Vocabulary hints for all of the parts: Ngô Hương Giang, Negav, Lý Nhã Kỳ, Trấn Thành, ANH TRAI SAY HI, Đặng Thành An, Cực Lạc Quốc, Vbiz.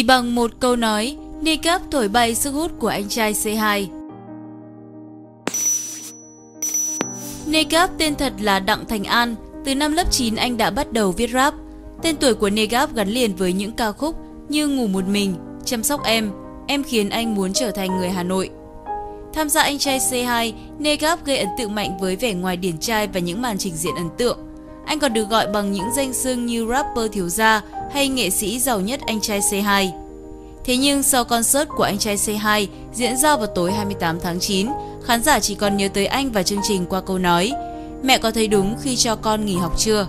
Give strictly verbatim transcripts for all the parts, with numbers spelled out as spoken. Chỉ bằng một câu nói, Negav thổi bay sức hút của Anh Trai C hai. Negav tên thật là Đặng Thành An, từ năm lớp chín anh đã bắt đầu viết rap. Tên tuổi của Negav gắn liền với những ca khúc như Ngủ Một Mình, Chăm Sóc Em, Em Khiến Anh Muốn Trở Thành Người Hà Nội. Tham gia Anh Trai C hai, Negav gây ấn tượng mạnh với vẻ ngoài điển trai và những màn trình diễn ấn tượng. Anh còn được gọi bằng những danh xưng như rapper thiếu gia hay nghệ sĩ giàu nhất Anh Trai C hai. Thế nhưng sau concert của Anh Trai C hai diễn ra vào tối hai mươi tám tháng chín, khán giả chỉ còn nhớ tới anh và chương trình qua câu nói "Mẹ có thấy đúng khi cho con nghỉ học chưa?".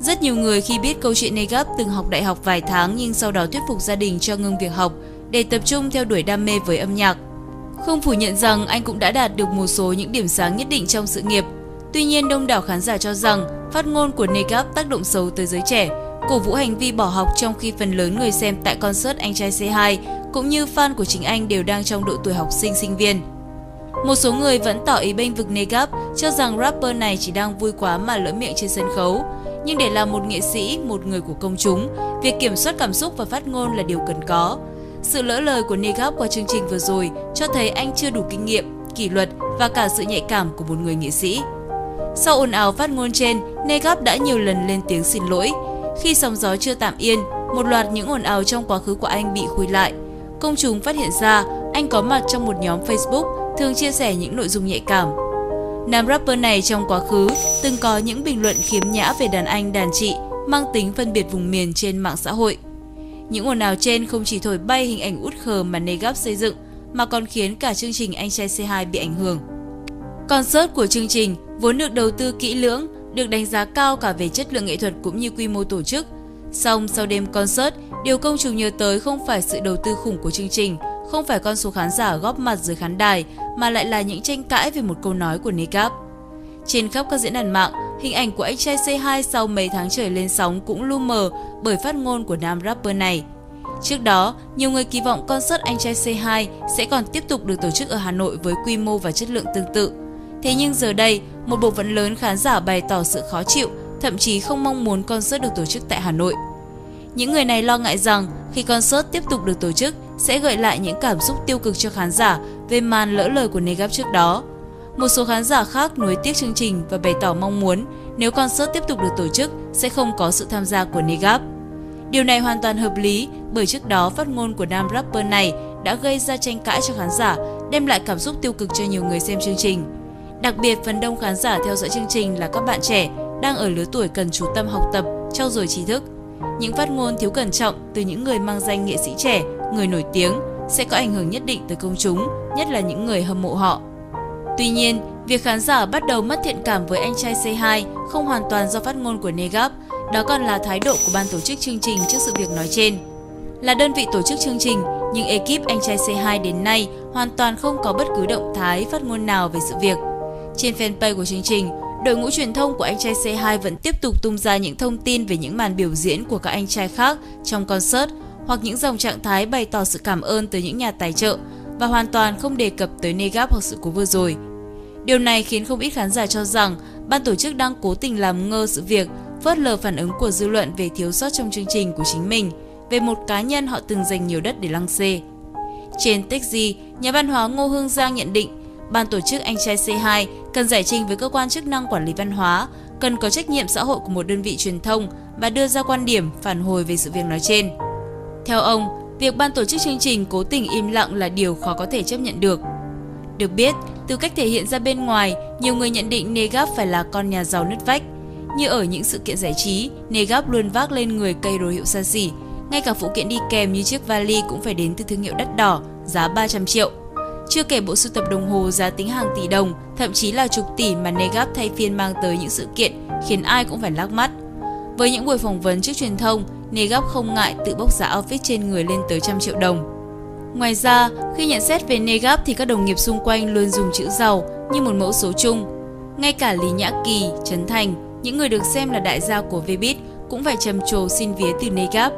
Rất nhiều người khi biết câu chuyện Negav từng học đại học vài tháng nhưng sau đó thuyết phục gia đình cho ngưng việc học để tập trung theo đuổi đam mê với âm nhạc. Không phủ nhận rằng anh cũng đã đạt được một số những điểm sáng nhất định trong sự nghiệp. Tuy nhiên, đông đảo khán giả cho rằng phát ngôn của Negav tác động xấu tới giới trẻ, cổ vũ hành vi bỏ học, trong khi phần lớn người xem tại concert Anh Trai C hai cũng như fan của chính anh đều đang trong độ tuổi học sinh, sinh viên. Một số người vẫn tỏ ý bênh vực Negav, cho rằng rapper này chỉ đang vui quá mà lỡ miệng trên sân khấu. Nhưng để làm một nghệ sĩ, một người của công chúng, việc kiểm soát cảm xúc và phát ngôn là điều cần có. Sự lỡ lời của Negav qua chương trình vừa rồi cho thấy anh chưa đủ kinh nghiệm, kỷ luật và cả sự nhạy cảm của một người nghệ sĩ. Sau ồn ào phát ngôn trên, Negav đã nhiều lần lên tiếng xin lỗi. Khi sóng gió chưa tạm yên, một loạt những ồn ào trong quá khứ của anh bị khui lại. Công chúng phát hiện ra anh có mặt trong một nhóm Facebook thường chia sẻ những nội dung nhạy cảm. Nam rapper này trong quá khứ từng có những bình luận khiếm nhã về đàn anh, đàn chị, mang tính phân biệt vùng miền trên mạng xã hội. Những ồn ào trên không chỉ thổi bay hình ảnh út khờ mà Negav xây dựng, mà còn khiến cả chương trình Anh Trai C hai bị ảnh hưởng. Concert của chương trình vốn được đầu tư kỹ lưỡng, được đánh giá cao cả về chất lượng nghệ thuật cũng như quy mô tổ chức. Song sau đêm concert, điều công chúng nhớ tới không phải sự đầu tư khủng của chương trình, không phải con số khán giả góp mặt dưới khán đài, mà lại là những tranh cãi về một câu nói của Negav. Trên khắp các diễn đàn mạng, hình ảnh của Anh Trai C hai sau mấy tháng trời lên sóng cũng lu mờ bởi phát ngôn của nam rapper này. Trước đó, nhiều người kỳ vọng concert Anh Trai C hai sẽ còn tiếp tục được tổ chức ở Hà Nội với quy mô và chất lượng tương tự. Thế nhưng giờ đây, một bộ phận lớn khán giả bày tỏ sự khó chịu, thậm chí không mong muốn concert được tổ chức tại Hà Nội. Những người này lo ngại rằng khi concert tiếp tục được tổ chức sẽ gợi lại những cảm xúc tiêu cực cho khán giả về màn lỡ lời của Negav trước đó. Một số khán giả khác nuối tiếc chương trình và bày tỏ mong muốn nếu concert tiếp tục được tổ chức sẽ không có sự tham gia của Negav. Điều này hoàn toàn hợp lý bởi trước đó phát ngôn của nam rapper này đã gây ra tranh cãi cho khán giả, đem lại cảm xúc tiêu cực cho nhiều người xem chương trình. Đặc biệt, phần đông khán giả theo dõi chương trình là các bạn trẻ đang ở lứa tuổi cần chú tâm học tập, trau dồi trí thức. Những phát ngôn thiếu cẩn trọng từ những người mang danh nghệ sĩ trẻ, người nổi tiếng sẽ có ảnh hưởng nhất định tới công chúng, nhất là những người hâm mộ họ. Tuy nhiên, việc khán giả bắt đầu mất thiện cảm với Anh Trai C hai không hoàn toàn do phát ngôn của Negav, đó còn là thái độ của ban tổ chức chương trình trước sự việc nói trên. Là đơn vị tổ chức chương trình, nhưng ekip Anh Trai C hai đến nay hoàn toàn không có bất cứ động thái phát ngôn nào về sự việc. Trên fanpage của chương trình, đội ngũ truyền thông của Anh Trai C hai vẫn tiếp tục tung ra những thông tin về những màn biểu diễn của các anh trai khác trong concert hoặc những dòng trạng thái bày tỏ sự cảm ơn tới những nhà tài trợ và hoàn toàn không đề cập tới Negav hoặc sự cố vừa rồi. Điều này khiến không ít khán giả cho rằng ban tổ chức đang cố tình làm ngơ sự việc, phớt lờ phản ứng của dư luận về thiếu sót trong chương trình của chính mình, về một cá nhân họ từng dành nhiều đất để lăng xê. Trên tê tê ích vê en, nhà văn hóa Ngô Hương Giang nhận định, ban tổ chức Anh Trai C hai cần giải trình với cơ quan chức năng quản lý văn hóa, cần có trách nhiệm xã hội của một đơn vị truyền thông và đưa ra quan điểm phản hồi về sự việc nói trên. Theo ông, việc ban tổ chức chương trình cố tình im lặng là điều khó có thể chấp nhận được. Được biết, từ cách thể hiện ra bên ngoài, nhiều người nhận định Negav phải là con nhà giàu nứt vách. Như ở những sự kiện giải trí, Negav luôn vác lên người cây đồ hiệu xa xỉ, ngay cả phụ kiện đi kèm như chiếc vali cũng phải đến từ thương hiệu đắt đỏ, giá ba trăm triệu. Chưa kể bộ sưu tập đồng hồ giá tính hàng tỷ đồng, thậm chí là chục tỷ mà Negav thay phiên mang tới những sự kiện khiến ai cũng phải lác mắt. Với những buổi phỏng vấn trước truyền thông, Negav không ngại tự bốc giá outfit trên người lên tới trăm triệu đồng. Ngoài ra, khi nhận xét về Negav thì các đồng nghiệp xung quanh luôn dùng chữ giàu như một mẫu số chung. Ngay cả Lý Nhã Kỳ, Trấn Thành, những người được xem là đại gia của Vbiz cũng phải trầm trồ xin vía từ Negav.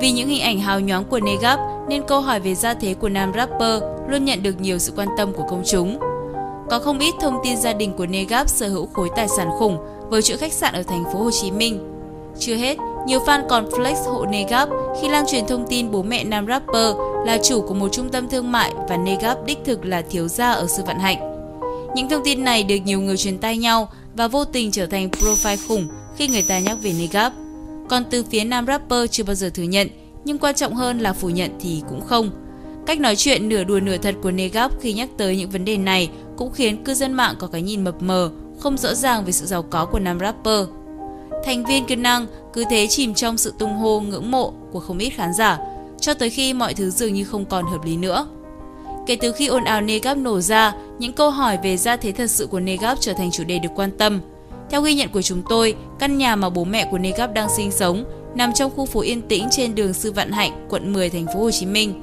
Vì những hình ảnh hào nhoáng của Negav nên câu hỏi về gia thế của nam rapper luôn nhận được nhiều sự quan tâm của công chúng. Có không ít thông tin gia đình của Negav sở hữu khối tài sản khủng với chuỗi khách sạn ở thành phố Hồ Chí Minh. Chưa hết, Nhiều fan còn flex hộ Negav khi lan truyền thông tin bố mẹ nam rapper là chủ của một trung tâm thương mại và Negav đích thực là thiếu gia ở sự vận hạnh. Những thông tin này được nhiều người truyền tai nhau và vô tình trở thành profile khủng khi người ta nhắc về Negav. Còn từ phía nam rapper chưa bao giờ thừa nhận, nhưng quan trọng hơn là phủ nhận thì cũng không. Cách nói chuyện nửa đùa nửa thật của Negav khi nhắc tới những vấn đề này cũng khiến cư dân mạng có cái nhìn mập mờ, không rõ ràng về sự giàu có của nam rapper. Thành viên kiêu năng cứ thế chìm trong sự tung hô ngưỡng mộ của không ít khán giả, cho tới khi mọi thứ dường như không còn hợp lý nữa. Kể từ khi ồn ào Negav nổ ra, những câu hỏi về gia thế thật sự của Negav trở thành chủ đề được quan tâm. Theo ghi nhận của chúng tôi, căn nhà mà bố mẹ của Negav đang sinh sống nằm trong khu phố yên tĩnh trên đường Sư Vạn Hạnh, quận mười, thành phố Hồ Chí Minh.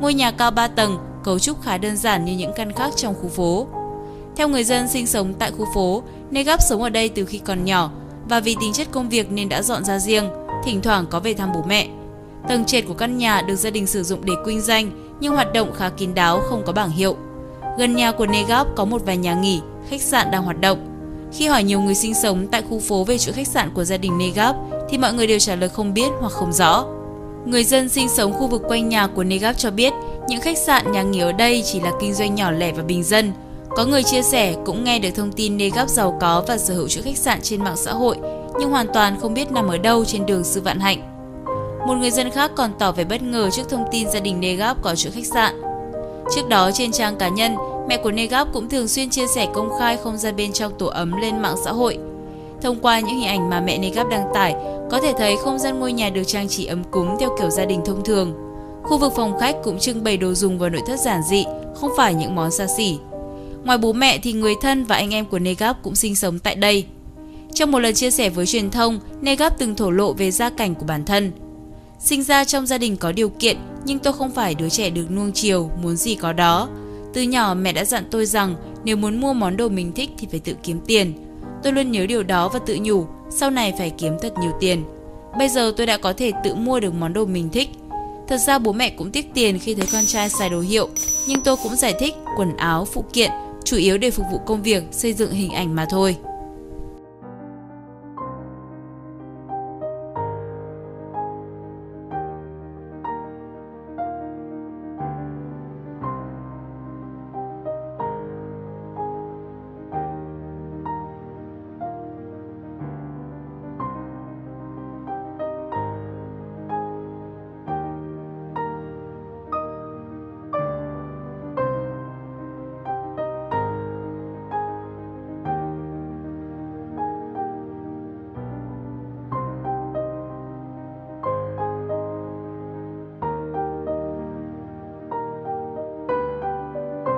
Ngôi nhà cao ba tầng, cấu trúc khá đơn giản như những căn khác trong khu phố. Theo người dân sinh sống tại khu phố, Negav sống ở đây từ khi còn nhỏ và vì tính chất công việc nên đã dọn ra riêng, thỉnh thoảng có về thăm bố mẹ. Tầng trệt của căn nhà được gia đình sử dụng để kinh doanh nhưng hoạt động khá kín đáo, không có bảng hiệu. Gần nhà của Negav có một vài nhà nghỉ, khách sạn đang hoạt động. Khi hỏi nhiều người sinh sống tại khu phố về chuỗi khách sạn của gia đình Negav thì mọi người đều trả lời không biết hoặc không rõ. Người dân sinh sống khu vực quanh nhà của Negav cho biết những khách sạn, nhà nghỉ ở đây chỉ là kinh doanh nhỏ lẻ và bình dân. Có người chia sẻ cũng nghe được thông tin Negav giàu có và sở hữu chuỗi khách sạn trên mạng xã hội nhưng hoàn toàn không biết nằm ở đâu trên đường Sư Vạn Hạnh. Một người dân khác còn tỏ vẻ bất ngờ trước thông tin gia đình Negav có chuỗi khách sạn. Trước đó trên trang cá nhân, mẹ của Negav cũng thường xuyên chia sẻ công khai không gian bên trong tổ ấm lên mạng xã hội. Thông qua những hình ảnh mà mẹ Negav đăng tải, có thể thấy không gian ngôi nhà được trang trí ấm cúng theo kiểu gia đình thông thường. Khu vực phòng khách cũng trưng bày đồ dùng và nội thất giản dị, không phải những món xa xỉ. Ngoài bố mẹ thì người thân và anh em của Negav cũng sinh sống tại đây. Trong một lần chia sẻ với truyền thông, Negav từng thổ lộ về gia cảnh của bản thân. Sinh ra trong gia đình có điều kiện, nhưng tôi không phải đứa trẻ được nuông chiều, muốn gì có đó. Từ nhỏ mẹ đã dặn tôi rằng nếu muốn mua món đồ mình thích thì phải tự kiếm tiền. Tôi luôn nhớ điều đó và tự nhủ, sau này phải kiếm thật nhiều tiền. Bây giờ tôi đã có thể tự mua được món đồ mình thích. Thật ra bố mẹ cũng tiếc tiền khi thấy con trai xài đồ hiệu, nhưng tôi cũng giải thích quần áo, phụ kiện, chủ yếu để phục vụ công việc, xây dựng hình ảnh mà thôi.